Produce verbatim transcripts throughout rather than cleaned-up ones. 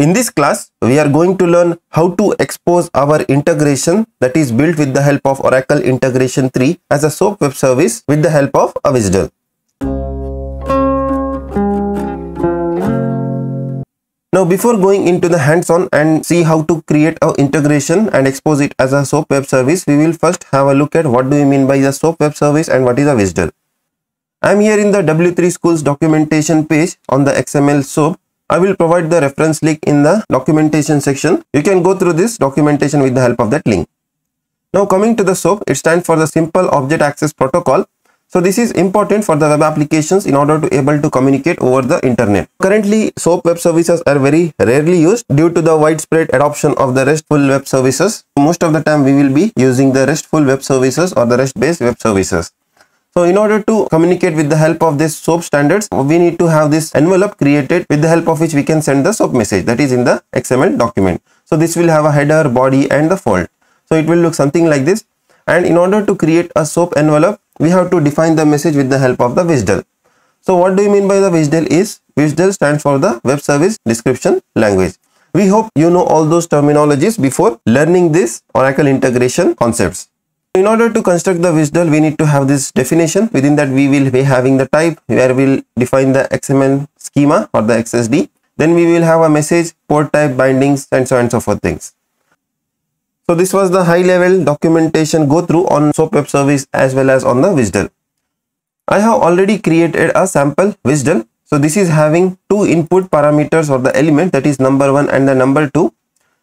In this class, we are going to learn how to expose our integration that is built with the help of Oracle Integration three as a SOAP web service with the help of a W S D L. Now, before going into the hands-on and see how to create our integration and expose it as a SOAP web service, we will first have a look at what do we mean by the SOAP web service and what is a W S D L. I am here in the W three Schools documentation page on the X M L SOAP. I will provide the reference link in the documentation section. You can go through this documentation with the help of that link. Now coming to the SOAP, it stands for the Simple Object Access Protocol. So this is important for the web applications in order to able to communicate over the internet. Currently, SOAP web services are very rarely used due to the widespread adoption of the RESTful web services. Most of the time we will be using the RESTful web services or the REST-based web services. So in order to communicate with the help of this SOAP standards, we need to have this envelope created with the help of which we can send the SOAP message that is in the X M L document. So this will have a header, body and the fold. So it will look something like this. And in order to create a SOAP envelope, we have to define the message with the help of the W S D L. So what do you mean by the W S D L is, W S D L stands for the Web Service Description Language. We hope you know all those terminologies before learning this Oracle integration concepts. In order to construct the W S D L, we need to have this definition. Within that, we will be having the type where we will define the X M L schema or the X S D. Then we will have a message, port type, bindings and so on and so forth things. So this was the high level documentation go through on SOAP web service as well as on the W S D L. I have already created a sample W S D L. So this is having two input parameters or the element, that is number one and the number two.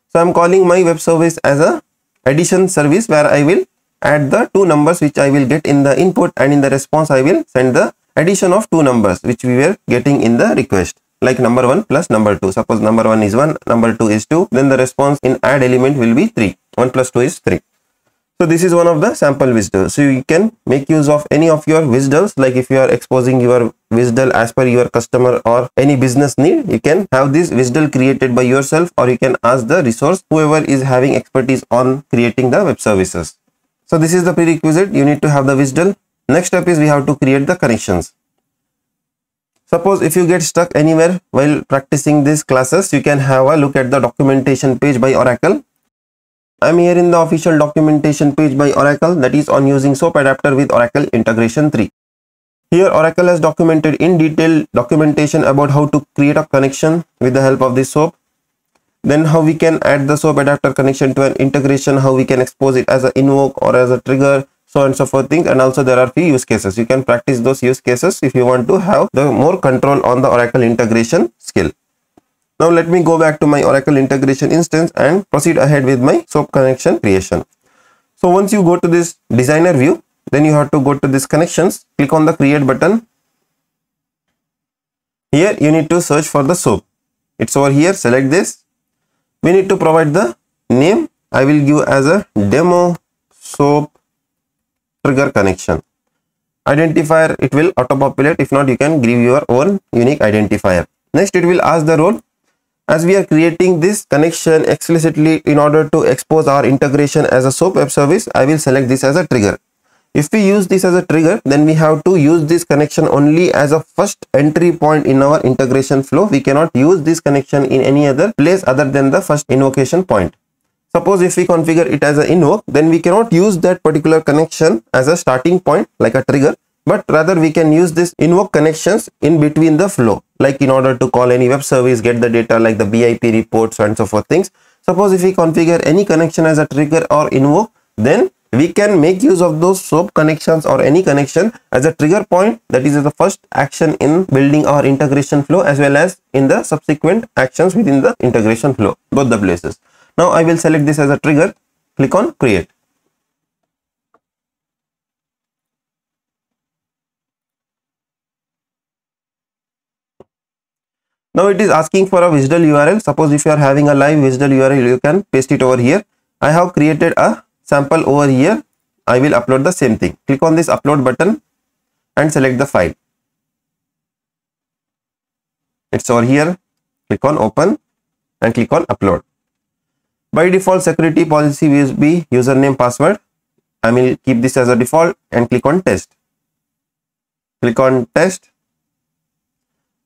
So I am calling my web service as a addition service where I will add the two numbers which I will get in the input, and in the response I will send the addition of two numbers which we were getting in the request, like number one plus number two. Suppose number one is one, number two is two, then the response in add element will be three. one plus two is three. So this is one of the sample W S D L. So you can make use of any of your W S D Ls, like if you are exposing your W S D L as per your customer or any business need, you can have this W S D L created by yourself, or you can ask the resource whoever is having expertise on creating the web services. So this is the prerequisite. You need to have the W S D L. Next step is we have to create the connections. Suppose if you get stuck anywhere while practicing these classes, you can have a look at the documentation page by Oracle. I'm here in the official documentation page by Oracle, that is on using SOAP adapter with Oracle Integration three. Here Oracle has documented in detail documentation about how to create a connection with the help of this SOAP. Then how we can add the SOAP adapter connection to an integration, how we can expose it as an invoke or as a trigger, so and so forth things. And also there are few use cases. You can practice those use cases if you want to have the more control on the Oracle integration skill. Now let me go back to my Oracle integration instance and proceed ahead with my SOAP connection creation. So once you go to this designer view, then you have to go to this connections, click on the create button. Here you need to search for the SOAP. It's over here, select this. We need to provide the name. I will give as a demo SOAP trigger connection. Identifier, it will auto-populate. If not, you can give your own unique identifier. Next, it will ask the role. As we are creating this connection explicitly in order to expose our integration as a SOAP web service, I will select this as a trigger. If we use this as a trigger, then we have to use this connection only as a first entry point in our integration flow. We cannot use this connection in any other place other than the first invocation point. Suppose if we configure it as an invoke, then we cannot use that particular connection as a starting point like a trigger, but rather we can use this invoke connections in between the flow, like in order to call any web service, get the data like the B I P reports and so forth things. Suppose if we configure any connection as a trigger or invoke, then we can make use of those SOAP connections or any connection as a trigger point, that is the first action in building our integration flow as well as in the subsequent actions within the integration flow, both the places. Now I will select this as a trigger, click on create. Now it is asking for a W S D L U R L. Suppose if you are having a live W S D L U R L, you can paste it over here. I have created a sample over here. I will upload the same thing. Click on this upload button and select the file. It's over here. Click on open and click on upload. By default, security policy will be username, password. I will keep this as a default and click on test. Click on test.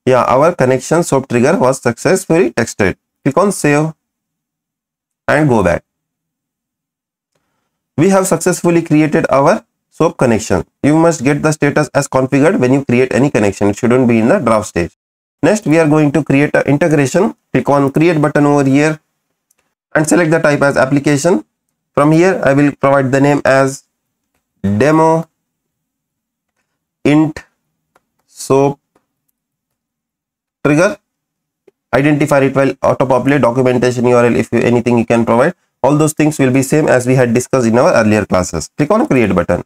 Yeah, our connection SOAP trigger was successfully tested. click on save and go back. We have successfully created our SOAP connection. You must get the status as configured when you create any connection. It shouldn't be in the draft stage. Next, we are going to create an integration. Click on create button over here and select the type as application. From here, I will provide the name as demo int SOAP trigger. Identifier it will auto-populate, documentation U R L, if you, anything you can provide. All those things will be same as we had discussed in our earlier classes. Click on create button.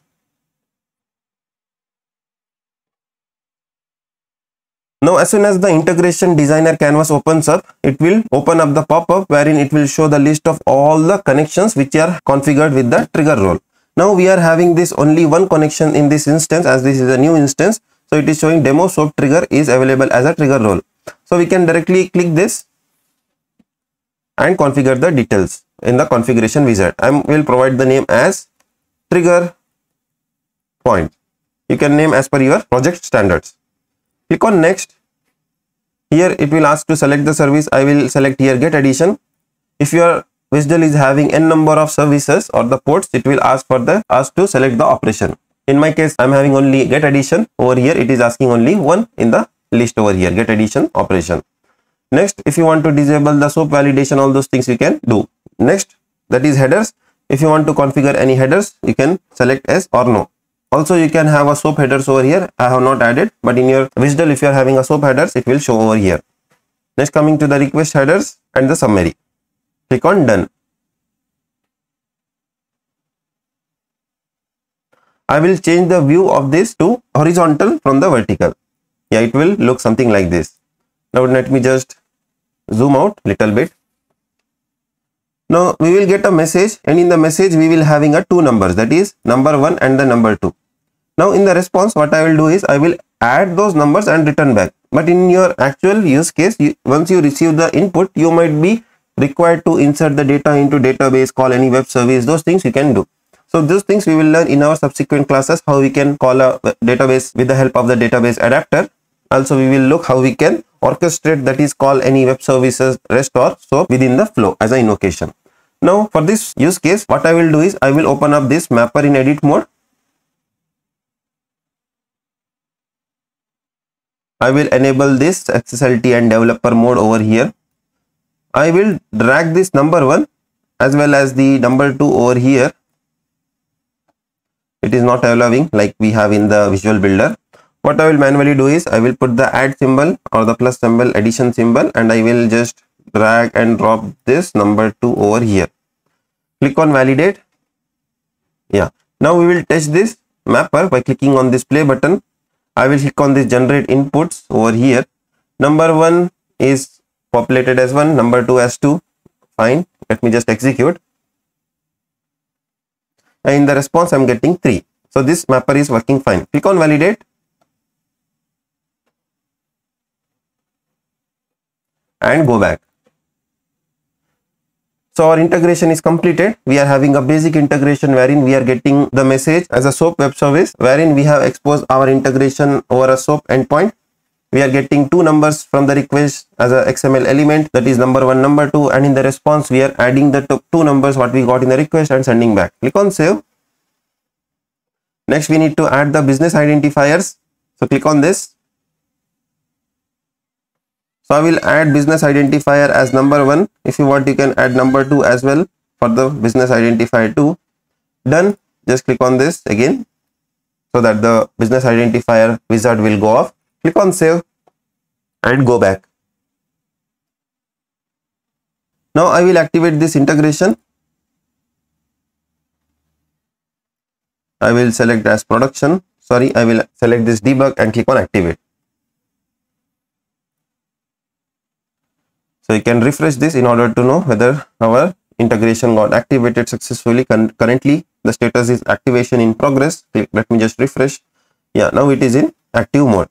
Now, as soon as the integration designer canvas opens up, it will open up the pop-up wherein it will show the list of all the connections which are configured with the trigger role. Now, we are having this only one connection in this instance, as this is a new instance. So, it is showing demo SOAP trigger is available as a trigger role. So, we can directly click this and configure the details in the configuration wizard. I will provide the name as trigger point. You can name as per your project standards. Click on next. Here it will ask to select the service. I will select here get addition. If your W S D L is having n number of services or the ports, it will ask for the ask to select the operation. In my case, I am having only get addition. Over here it is asking only one in the list over here, get addition operation. Next, if you want to disable the SOAP validation, all those things you can do. Next, that is headers. If you want to configure any headers, you can select yes or no. Also, you can have a SOAP headers over here. I have not added, but in your W S D L, if you are having a SOAP headers, it will show over here. Next, coming to the request headers and the summary. Click on done. I will change the view of this to horizontal from the vertical. Yeah, it will look something like this. Now, let me just zoom out little bit. Now, we will get a message, and in the message, we will having a two numbers, that is number one and the number two. Now, in the response, what I will do is I will add those numbers and return back. But in your actual use case, you, once you receive the input, you might be required to insert the data into database, call any web service, those things you can do. So, those things we will learn in our subsequent classes, how we can call a database with the help of the database adapter. Also, we will look how we can orchestrate, that is call any web services, REST or SOAP within the flow as an invocation. Now, for this use case, what I will do is I will open up this mapper in edit mode. I will enable this X S L T and developer mode over here. I will drag this number one as well as the number two over here. It is not allowing like we have in the Visual Builder. What I will manually do is I will put the add symbol or the plus symbol, addition symbol, and I will just drag and drop this number two over here. Click on validate. Yeah. Now we will test this mapper by clicking on this play button. I will click on this generate inputs over here. Number one is populated as one, number two as two. Fine. Let me just execute. And in the response, I am getting three. So this mapper is working fine. Click on validate. And go back. So our integration is completed. We are having a basic integration wherein we are getting the message as a SOAP web service, wherein we have exposed our integration over a SOAP endpoint. We are getting two numbers from the request as a X M L element, that is number one, number two, and in the response we are adding the top two numbers what we got in the request and sending back. Click on save. Next, we need to add the business identifiers. So click on this. So I will add business identifier as number one. If you want, you can add number two as well for the business identifier two. Done. Just click on this again so that the business identifier wizard will go off. Click on save and go back. Now I will activate this integration. I will select as production. Sorry, I will select this debug and click on activate. So you can refresh this in order to know whether our integration got activated successfully. Currently, the status is activation in progress. Let me just refresh. Yeah, now it is in active mode.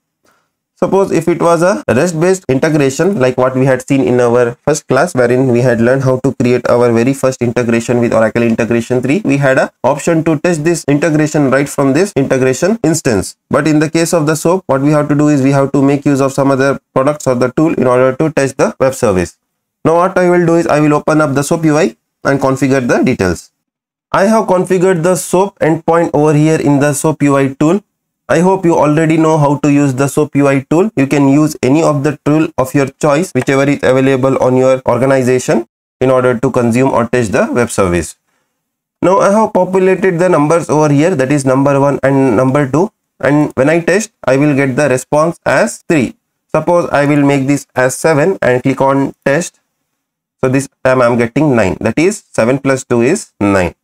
Suppose if it was a REST-based integration like what we had seen in our first class, wherein we had learned how to create our very first integration with Oracle Integration three, we had an option to test this integration right from this integration instance. But in the case of the SOAP, what we have to do is we have to make use of some other products or the tool in order to test the web service. Now what I will do is I will open up the SOAP U I and configure the details. I have configured the SOAP endpoint over here in the SOAP U I tool. I hope you already know how to use the SOAP U I tool. You can use any of the tool of your choice, whichever is available on your organization, in order to consume or test the web service. Now I have populated the numbers over here, that is number one and number two. And when I test, I will get the response as three. Suppose I will make this as seven and click on test. So this time I am getting nine. That is seven plus two is nine.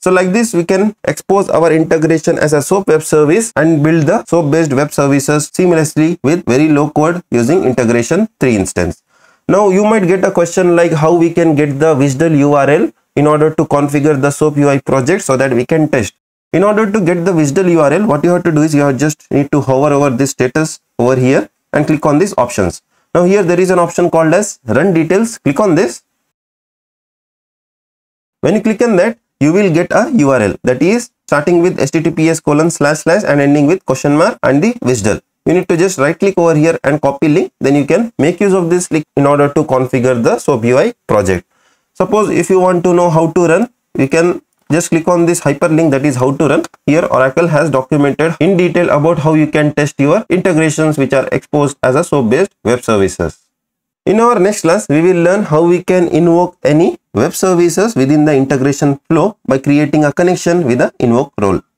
So like this, we can expose our integration as a SOAP web service and build the SOAP based web services seamlessly with very low code using integration three instance. Now you might get a question like how we can get the visual U R L in order to configure the SOAP U I project so that we can test. In order to get the visual U R L, what you have to do is you have just need to hover over this status over here and click on these options. Now here there is an option called as run details. Click on this. When you click on that, you will get a U R L, that is starting with https colon slash slash and ending with question mark and the visual. You need to just right click over here and copy link. Then you can make use of this link in order to configure the SOAP U I project. Suppose if you want to know how to run, you can just click on this hyperlink, that is how to run. Here Oracle has documented in detail about how you can test your integrations which are exposed as a SOAP based web services. In our next class, we will learn how we can invoke any web services within the integration flow by creating a connection with the invoke role.